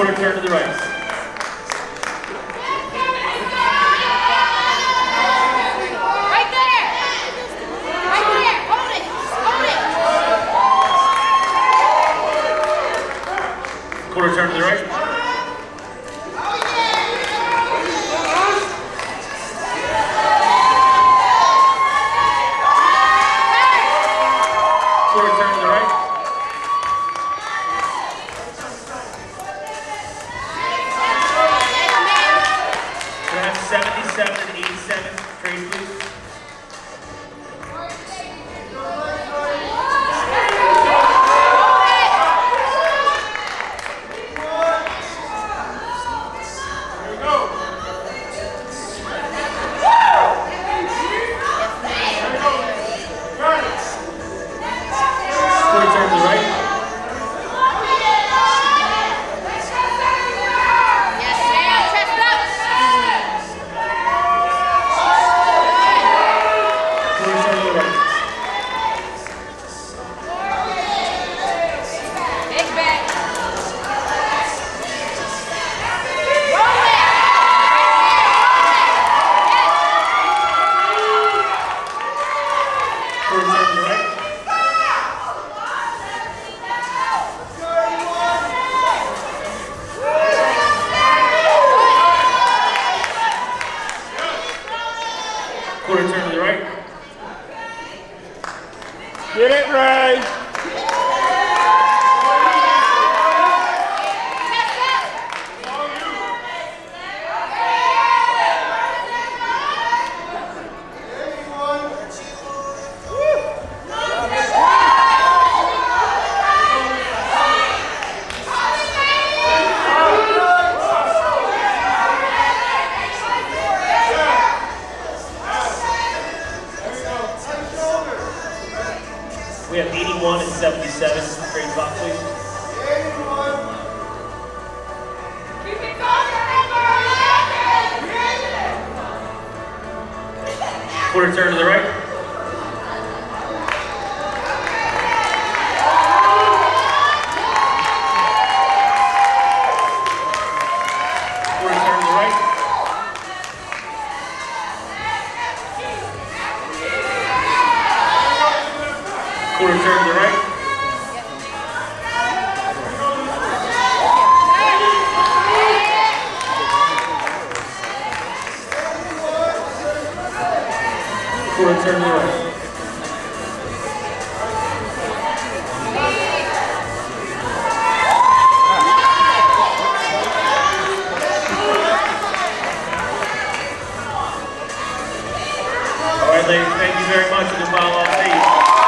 quarter turn to the right. Quarter turn to the right. Quarter turn to the right. We're going to have 77 and 87 trade, please. Quarter turn to the right. Get it right. We have 81 and 77. Trade block, please. 81. Quarter turn to the right. Quarter turn to the right. Quarter turn to the right. Quarter turn to the right. All right, ladies, thank you very much for the follow-up.